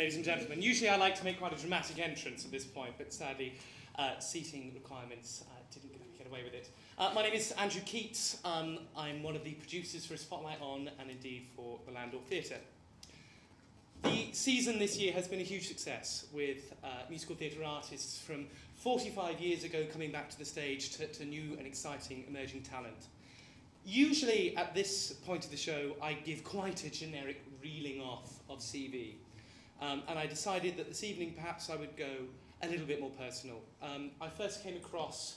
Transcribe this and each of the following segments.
ladies and gentlemen. Usually I like to make quite a dramatic entrance at this point, but sadly seating requirements didn't get away with it. My name is Andrew Keats. I'm one of the producers for Spotlight On and indeed for the Landor Theatre. The season this year has been a huge success, with musical theatre artists from 45 years ago coming back to the stage to new and exciting emerging talent. Usually at this point of the show, I give quite a generic reeling off of CV. And I decided that this evening perhaps I would go a little bit more personal. I first came across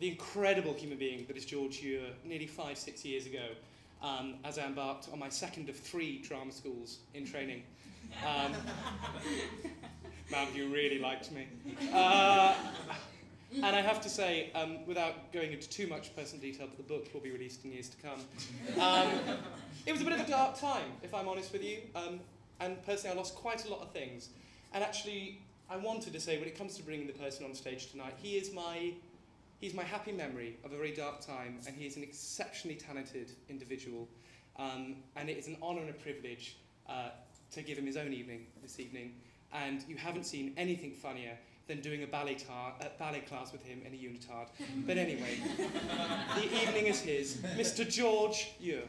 the incredible human being that is George Ure nearly 5-6 years ago, as I embarked on my second of 3 drama schools in training. Mountview really liked me. And I have to say, without going into too much personal detail, but the book will be released in years to come. It was a bit of a dark time, if I'm honest with you. And personally, I lost quite a lot of things. And actually, I wanted to say, when it comes to bringing the person on stage tonight, he's my happy memory of a very dark time, and he is an exceptionally talented individual. And it is an honour and a privilege to give him his own evening this evening. And you haven't seen anything funnier than doing a ballet class with him in a unitard. But anyway, the evening is his. Mr. George Ure.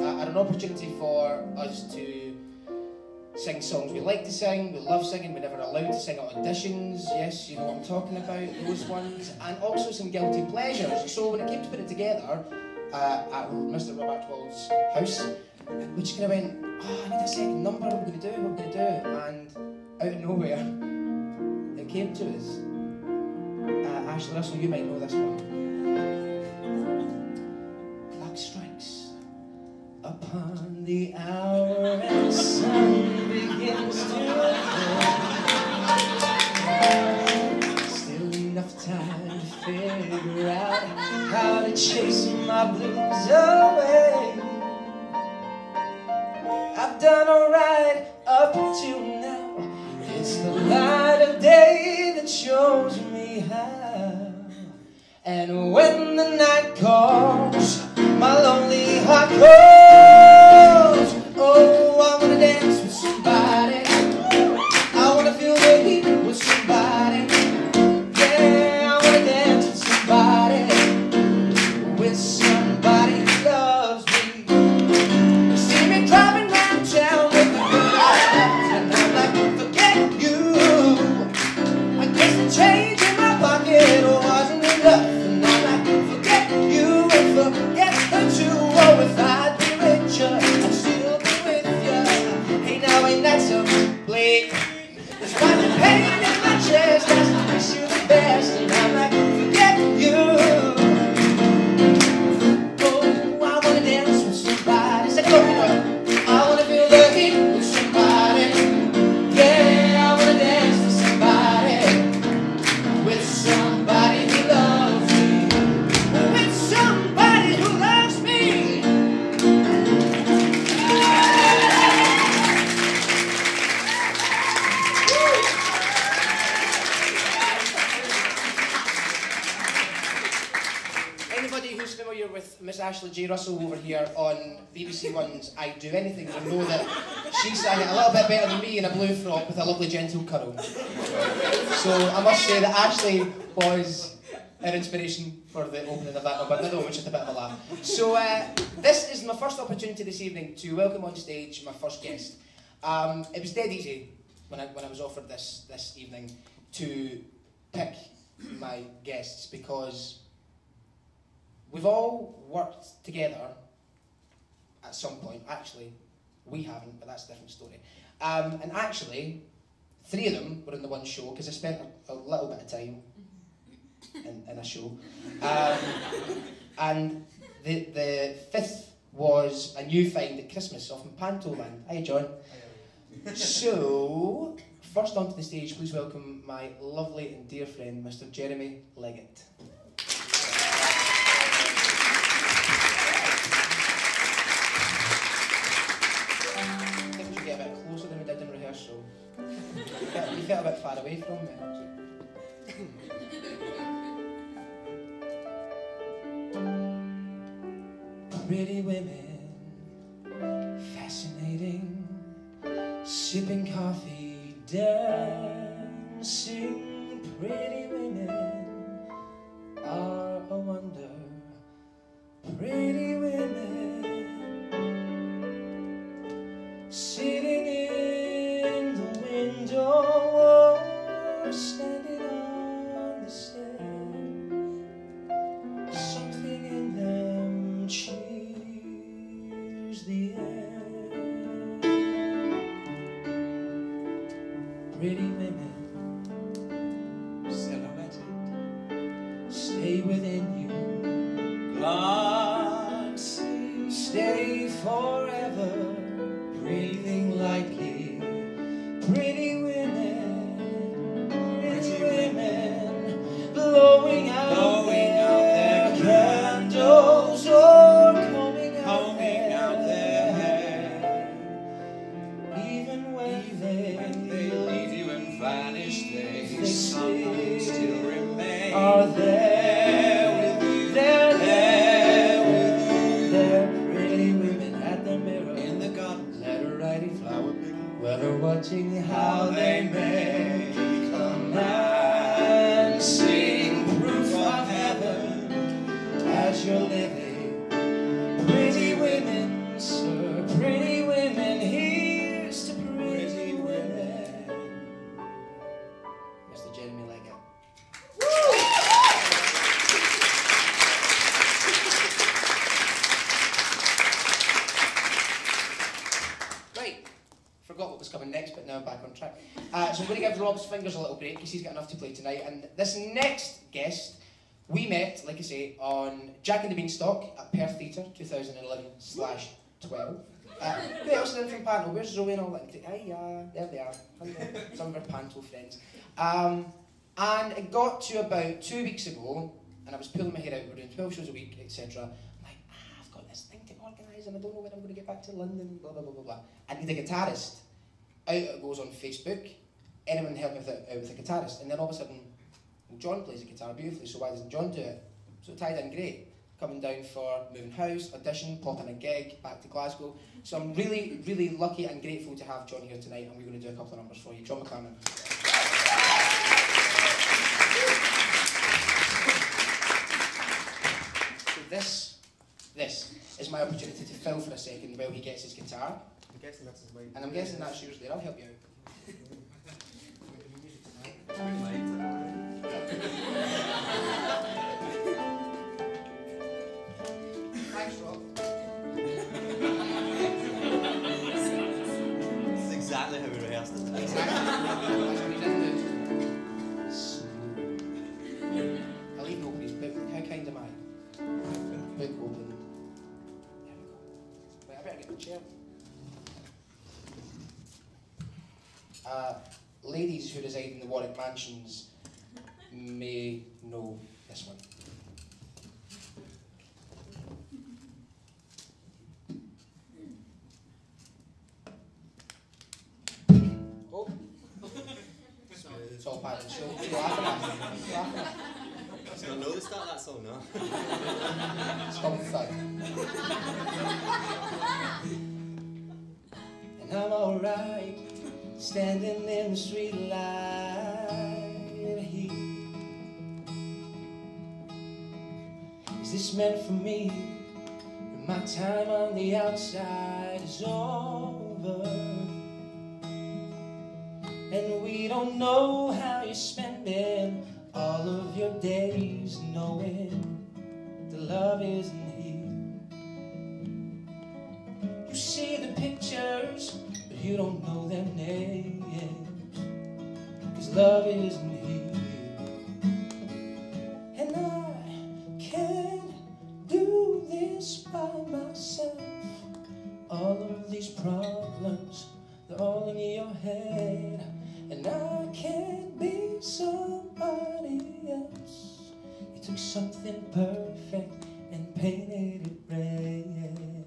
I an opportunity for us to sing songs we like to sing, we love singing, we're never allowed to sing at auditions, yes, you know what I'm talking about, those ones, and also some guilty pleasures. So when it came to put it together at Mr. Robert Wall's house, we just kind of went, oh, I need a second number, what are we going to do, what are we going to do? And out of nowhere, it came to us. Ashley Russell, you might know this one. Clock strikes upon the hour and sun begins to fall. Still enough time to figure out how to chase my blues away. I've done alright up till now. It's the light of day that shows me how. And when the night comes, my lonely heart calls. Oh, I wanna dance with somebody. I wanna feel the heat with somebody. Yeah, I wanna dance with somebody. With somebody who loves me. You see me driving round town with the good eyes, and I'm like, forget you. I guess the change in my pocket wasn't enough. Ashley J. Russell over here on BBC One's I Do Anything, and know that she sang it a little bit better than me in a blue frock with a lovely gentle curl. So I must say that Ashley was her inspiration for the opening of that number, no, which is a bit of a laugh. So this is my first opportunity this evening to welcome on stage my first guest. It was dead easy when I was offered this evening to pick my guests, because we've all worked together at some point. Actually, we haven't, but that's a different story. And actually, three of them were in the one show, because I spent a little bit of time in a show. And the fifth was a new find at Christmas off in Pantoland. Hi, John. Hello. So, first onto the stage, please welcome my lovely and dear friend, Mr. Jeremy Leggett. You felt a bit far away from me. Pretty women, fascinating, sipping coffee, dancing. Pretty women are a wonder. Pretty women sitting in the window. Standing on the stair, something in them cheers the air. Pretty women, silhouetted, stay within you, glassy, stay forever, breathing lightly. Pretty women. Watching how they make a man, seeing proof of heaven as you're living. Pretty women, sir. now back on track. So I'm going to give Rob's fingers a little break because he's got enough to play tonight. And this next guest, we met, like I say, on Jack and the Beanstalk at Perth Theatre 2011/12. Who else is in from Panto? Where's Zoe and all that? Hiya, there they are. Some of our Panto friends. And it got to about 2 weeks ago, and I was pulling my hair out. We're doing 12 shows a week, etc. I'm like, I've got this thing to organise, and I don't know when I'm going to get back to London. Blah blah blah blah blah. I need a guitarist. Out it goes on Facebook. Anyone help me with a guitarist? And then all of a sudden, well, John plays the guitar beautifully, so why doesn't John do it? So it tied in great. Coming down for moving house, audition, popping a gig, back to Glasgow. So I'm really, really lucky and grateful to have John here tonight, and we're going to do a couple of numbers for you. John McClammon. So this is my opportunity to fill for a second while he gets his guitar. I'm guessing that's his mic. And I'm guessing that's yours there. I'll help you out. That's exactly how we rehearsed it. I'll leave nobody's book. How kind am I? Book open. There we go. Wait, I better get my chair. Ladies who reside in the Warwick Mansions may know this one. So I know the start of that song now. It's called Thug. And I'm alright, standing in the street light here. Is this meant for me? My time on the outside is over. And we don't know how you're spending all of your days, knowing the love isn't here. You see the pictures, but you don't know their names, 'cause love isn't here. And I can't do this by myself. All of these problems, they're all in your head. And I can't be somebody else. You took something perfect and painted it red.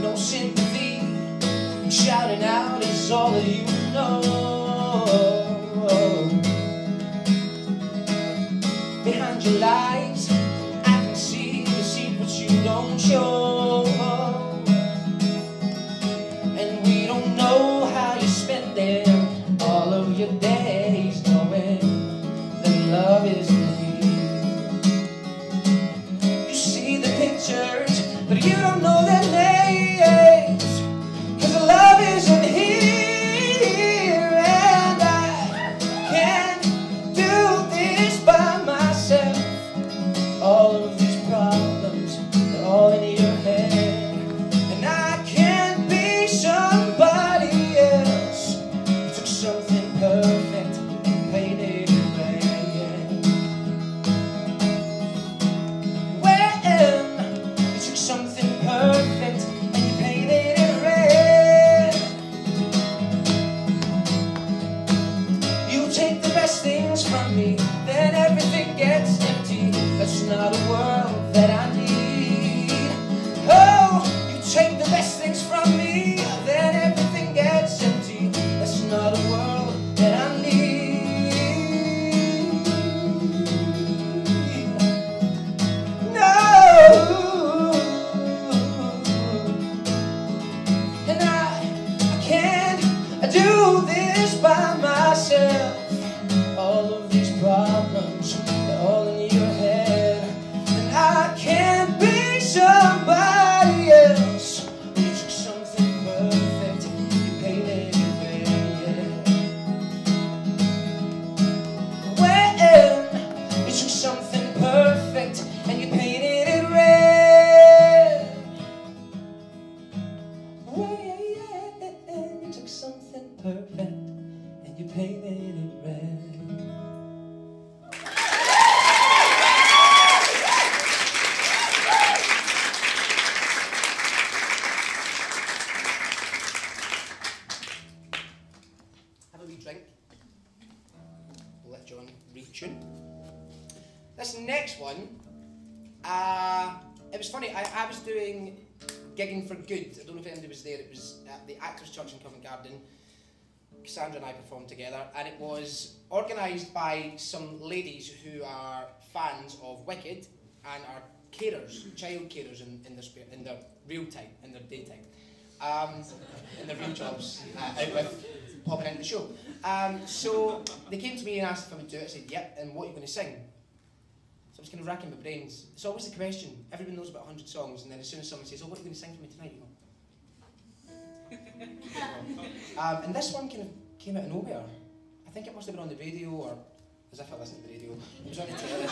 No sympathy, and shouting out is all that you know. Behind your lies, I can see the secrets you don't show. Woo! next one, it was funny, I was doing Gigging for Good. I don't know if anybody was there. It was at the Actors' Church in Covent Garden. Cassandra and I performed together, and it was organised by some ladies who are fans of Wicked and are carers, child carers in their real time, in their daytime, in their real jobs, out with popping into the show. So they came to me and asked if I would do it. I said, yep, and what are you going to sing? So I was kind of racking my brains. It's always the question. Everyone knows about 100 songs, and then as soon as someone says, oh, what are you going to sing for me tonight? You go, and this one kind of came out of nowhere. I think it must have been on the radio, or as if I listened to the radio. It was on the television.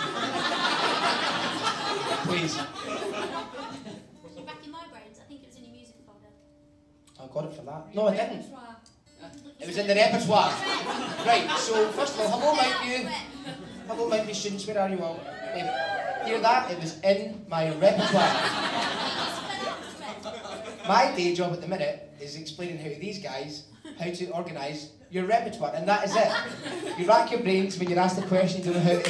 Please. You're back in my brains. I think it was in your music folder. I got it for that. No, I didn't. It was in the repertoire. Right, so first of all, hello Mountview. Hello Mountview students, where are you all? Hear that? It was in my repertoire. My day job at the minute is explaining how these guys, how to organise your repertoire, and that is it. You rack your brains when you're asked a question, you don't know how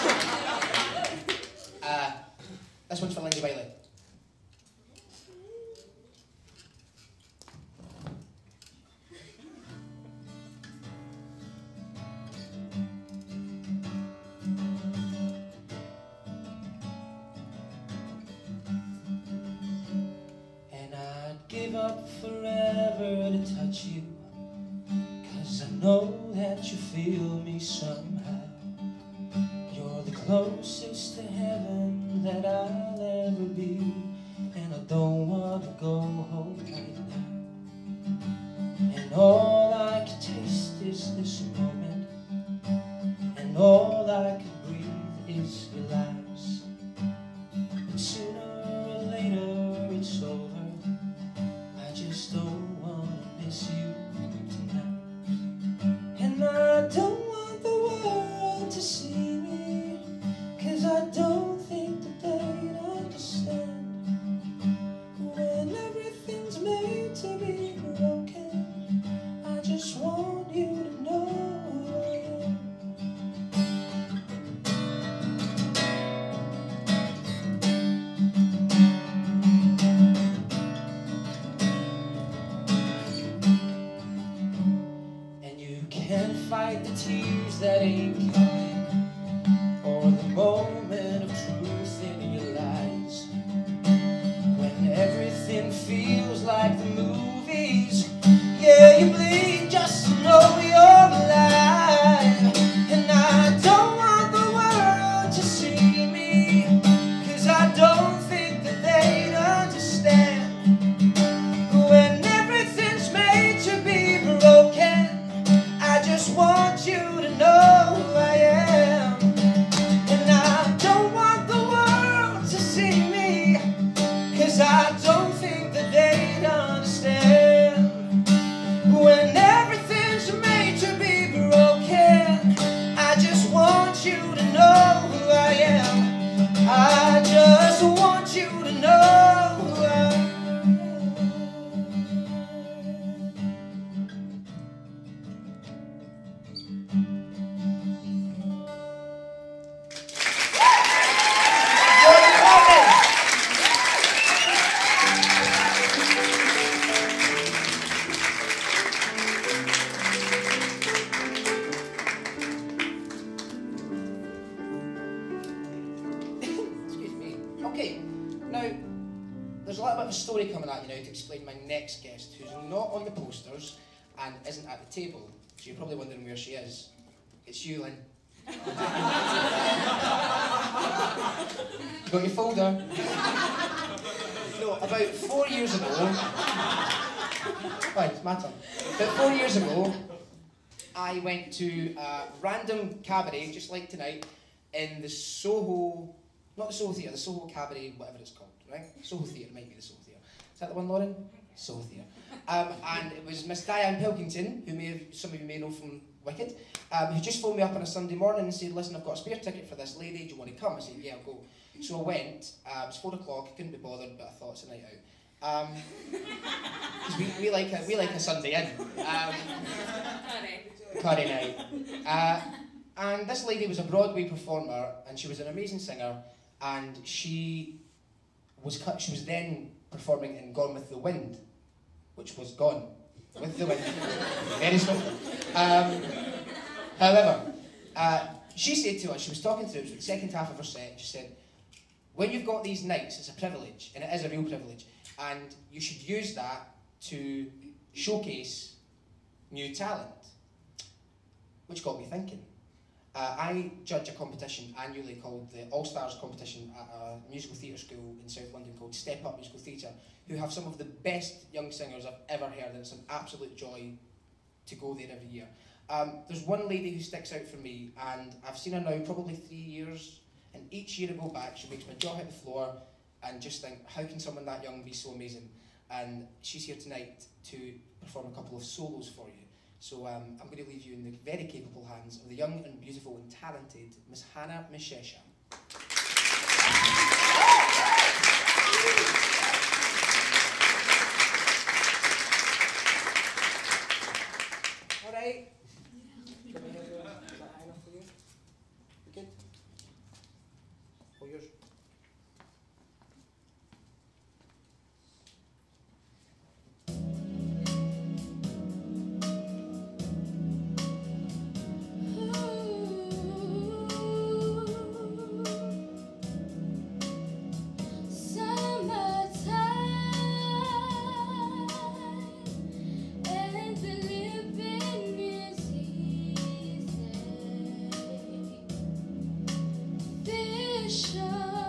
to answer. This one's for Lindsay Wiley. Forever to touch you, 'cause I know that you feel me somehow. You're the closest to heaven that I'll ever be, and I don't want to go home right now. And all I can taste is this moment, and all I can breathe is your lies. But sooner or later it's over. Don't want to miss you tonight, and I don't want the world to see me, 'cause I don't think that they'd understand. When everything's made to be broken, I just want you to know the tears that ain't coming, or the moment of truth in your lies. When everything feels like the movies, yeah, you bleed just to know you're alive. And I don't want the world to see me, 'cause I don't think that they'd understand. When everything's made to be broken, I just want you to know who I am, and I don't want the world to see me, 'cause I don't think that they'd understand. When everything's made to be broken, I just want you to know who I am. I just want you to know who I am. Next guest, who's not on the posters and isn't at the table, so you're probably wondering where she is. It's you, Lynn. Got your folder? No, about 4 years ago... Fine, it's my turn. About 4 years ago, I went to a random cabaret, just like tonight, in the Soho... Not the Soho Theatre, the Soho Cabaret, whatever it's called, right? Soho Theatre, might be the Soho Theatre. Is that the one, Lauren? Soho Theatre. And it was Miss Diane Pilkington, who some of you may know from Wicked, who just phoned me up on a Sunday morning and said, listen, I've got a spare ticket for this lady, do you want to come? I said, yeah, I'll go. So I went, it was 4 o'clock, couldn't be bothered, but I thought it's a night out. Because we like a Sunday in. Curry night. And this lady was a Broadway performer, and she was an amazing singer, and she was then performing in Gone With The Wind, which was gone with the wind, very swiftly. However, she said to us, she was talking to us, the second half of her set, she said, when you've got these nights, it's a privilege, and it is a real privilege, and you should use that to showcase new talent, which got me thinking. I judge a competition annually called the All Stars Competition at a musical theatre school in South London called Step Up Musical Theatre, who have some of the best young singers I've ever heard, and it's an absolute joy to go there every year. There's one lady who sticks out for me, and I've seen her now probably 3 years, and each year I go back, she makes my jaw hit the floor and just think, how can someone that young be so amazing? And she's here tonight to perform a couple of solos for you. So I'm going to leave you in the very capable hands of the young and beautiful and talented Miss Hannah Mishesha. All right. Do you want me to do that enough for you? You good? All yours. Show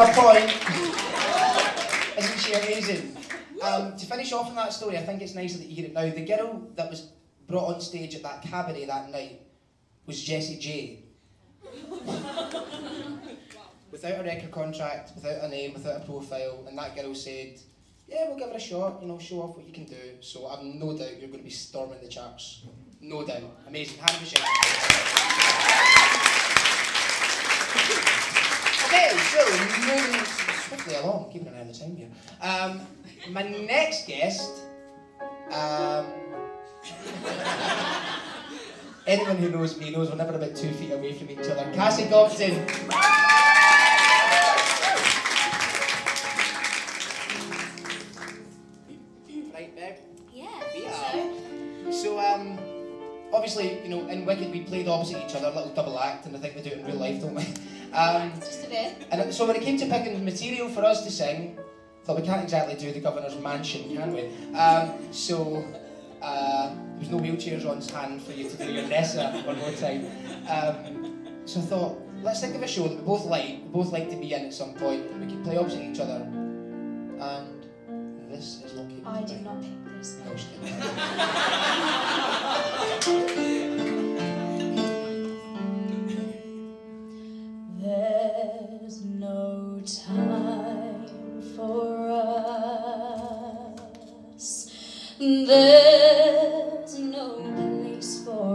my point. Isn't she amazing? To finish off on that story, I think it's nicer that you hear it now. The girl that was brought on stage at that cabaret that night was Jessie J. Without a record contract, without a name, without a profile, and that girl said, yeah, we'll give her a shot, you know, show off what you can do. So I've no doubt you're going to be storming the charts. No doubt. Amazing. Hannah Mishesha. Okay, so moving swiftly along, keeping an eye on the time here. My next guest, anyone who knows me knows we're never about 2 feet away from each other. Cassie Goblin. Obviously, you know, in Wicked we played opposite each other, a little double act, and I think we do it in real life, don't we? It's just a bit. And so when it came to picking material for us to sing, I thought we can't exactly do the Governor's Mansion, can we? There was no wheelchairs on hand for you to do your Nessa one more time. So I thought, let's think of a show that we both like to be in at some point, and we could play opposite each other. And this is Lucky. I did not pick this. No, she didn't. There's no time for us. There's no place for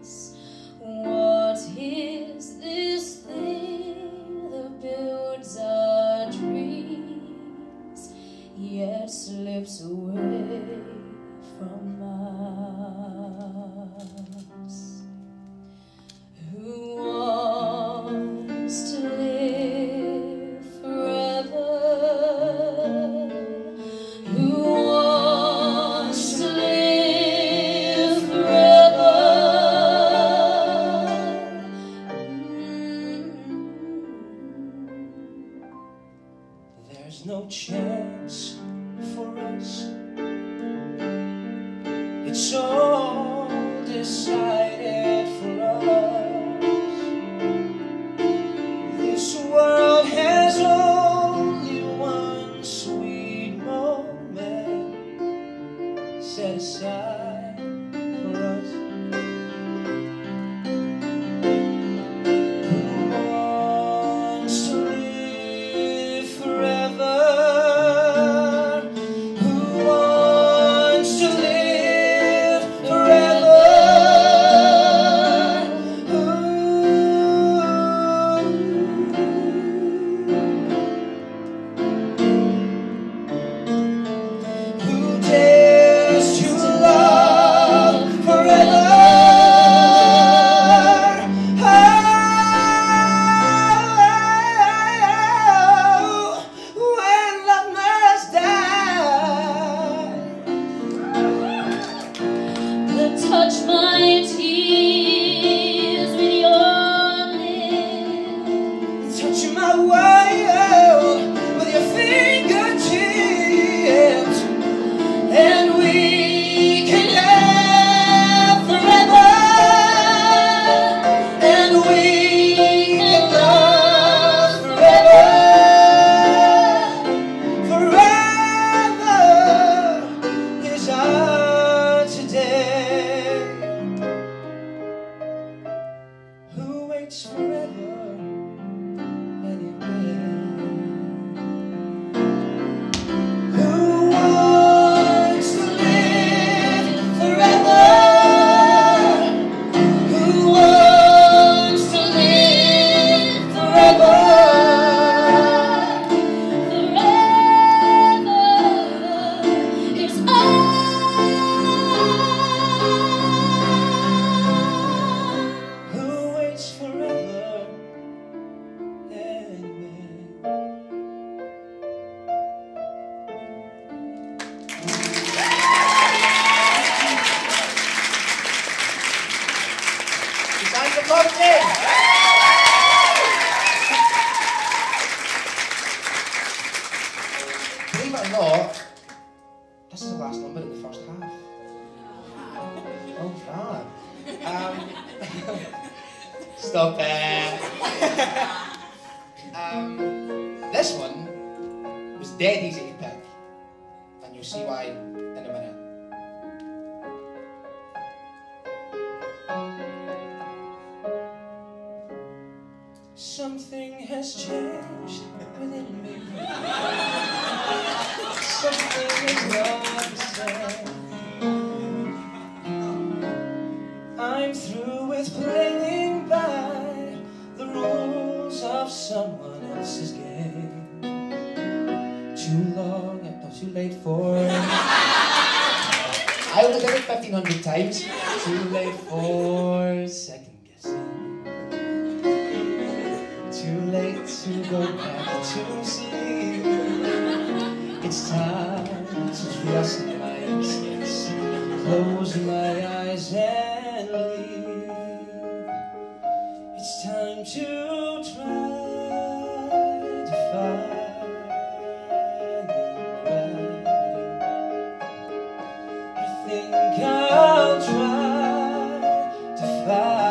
us. What is this thing that builds our dreams, yet slips away from us? Who wants to live forever? Who wants to live forever? There's no chance for us. It's all decided for us. This world has only one sweet moment set aside for us. Who wants to live forever? Stop it. This one was dead easy to pick, and you'll see why in a minute. Something has changed within me. Something is not the same. I'm through with playing by the rules of someone else's game. Too long and not too late for me. I would have done it 1,500 times. Too late for second. Too late to go back to sleep. It's time to trust my instincts. Close my eyes and leave. It's time to try to find the way. I think I'll try to find.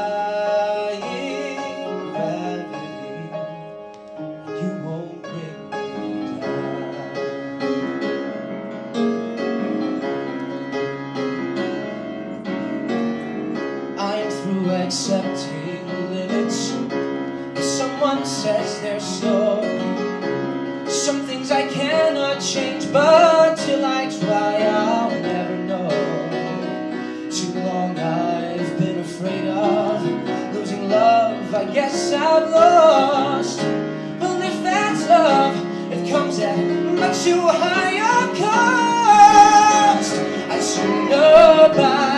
Accepting limits, someone says they're so. Some things I cannot change, but till I try, I'll never know. Too long I've been afraid of losing love, I guess I've lost. Well, if that's love, it comes at much too high a cost. I should know by